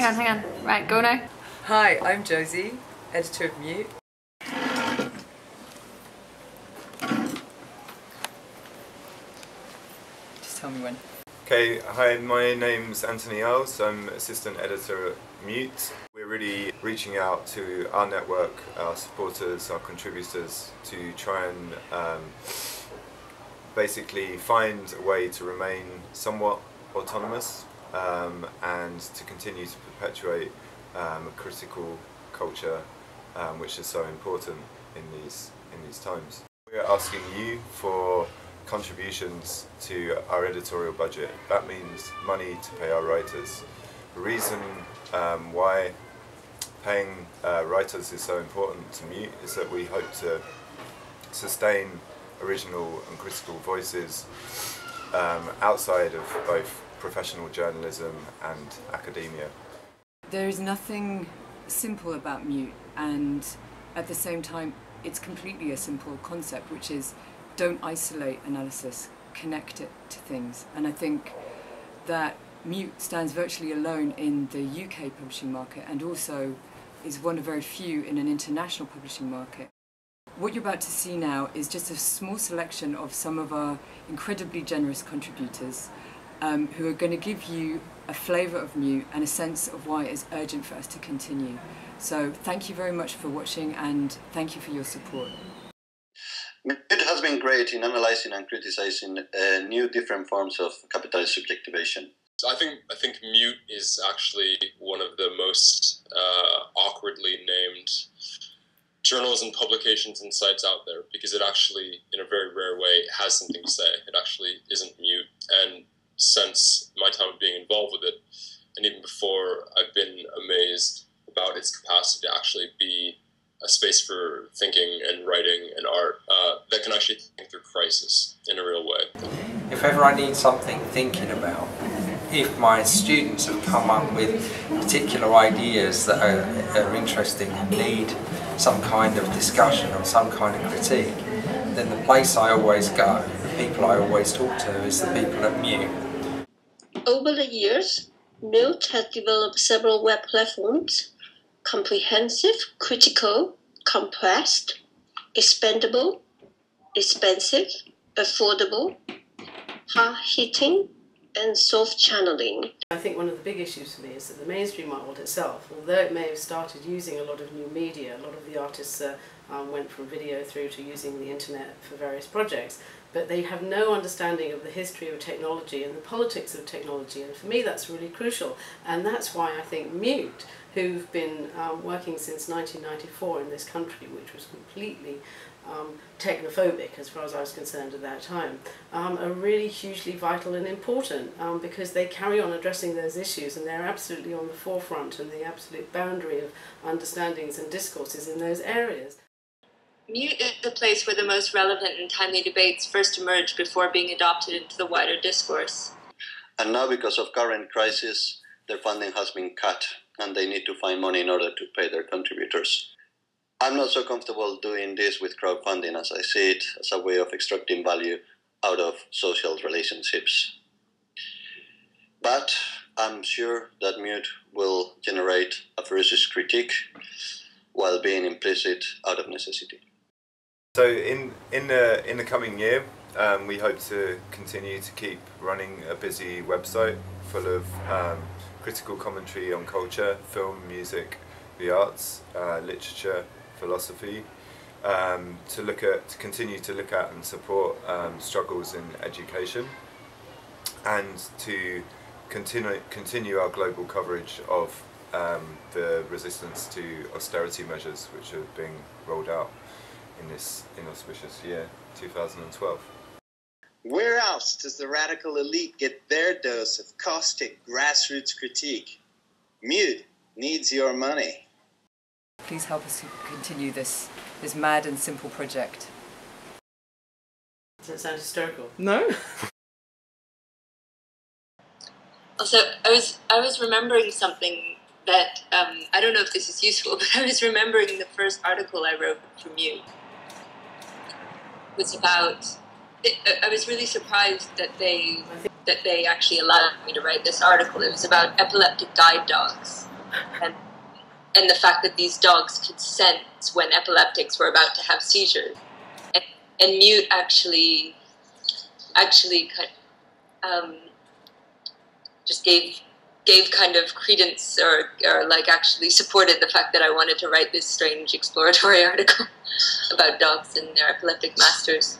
hang on. Right, go now. Hi, I'm Josie, editor of Mute. Just tell me when. Okay, hi, my name's Anthony Iles, I'm assistant editor at Mute. We're really reaching out to our network, our supporters, our contributors to try and basically find a way to remain somewhat autonomous and to continue to perpetuate a critical culture which is so important in these times. We're asking you for contributions to our editorial budget. That means money to pay our writers. The reason why paying writers is so important to Mute is that we hope to sustain original and critical voices outside of both professional journalism and academia. There is nothing simple about Mute, and at the same time it's completely a simple concept, which is don't isolate analysis, connect it to things. And I think that Mute stands virtually alone in the UK publishing market, and also is one of very few in an international publishing market. What you're about to see now is just a small selection of some of our incredibly generous contributors who are going to give you a flavour of Mute and a sense of why it is urgent for us to continue. So thank you very much for watching, and thank you for your support. Mute has been great in analysing and criticising new different forms of capitalist subjectivation. I think Mute is actually one of the most awkwardly named journals and publications and sites out there, because it actually, in a very rare way, has something to say. It actually isn't mute, and since my time of being involved with it, and even before, I've been amazed about its capacity to actually be a space for thinking and writing and art that can actually think through crisis in a real way. If ever I need something thinking about, if my students have come up with particular ideas that are interesting and need some kind of discussion or some kind of critique, then the place I always go, the people I always talk to, is the people at Mute. Over the years, Mute has developed several web platforms: comprehensive, critical, compressed, expandable, expensive, affordable, hard-hitting, and soft-channeling. I think one of the big issues for me is that the mainstream art world itself, although it may have started using a lot of new media, a lot of the artists went from video through to using the internet for various projects, but they have no understanding of the history of technology and the politics of technology, and for me that's really crucial. And that's why I think Mute, who've been working since 1994 in this country, which was completely technophobic as far as I was concerned at that time, are really hugely vital and important because they carry on addressing those issues, and they're absolutely on the forefront and the absolute boundary of understandings and discourses in those areas. Mute is the place where the most relevant and timely debates first emerge before being adopted into the wider discourse. And now, because of current crisis, their funding has been cut and they need to find money in order to pay their contributors. I'm not so comfortable doing this with crowdfunding, as I see it as a way of extracting value out of social relationships. But I'm sure that Mute will generate a ferocious critique while being implicit out of necessity. So in the coming year, we hope to continue to keep running a busy website full of critical commentary on culture, film, music, the arts, literature, philosophy, to continue to look at and support struggles in education, and to continue our global coverage of the resistance to austerity measures which are being rolled out in this inauspicious year, 2012. Where else does the radical elite get their dose of caustic grassroots critique? Mute needs your money. Please help us continue this mad and simple project. Does that sound hysterical? No. Also, I was remembering something that I don't know if this is useful, but I was remembering the first article I wrote for Mute. It was about. I was really surprised that they. that they actually allowed me to write this article. It was about epileptic guide dogs and the fact that these dogs could sense when epileptics were about to have seizures. And Mute actually just gave kind of credence or like actually supported the fact that I wanted to write this strange exploratory article about dogs and their epileptic masters.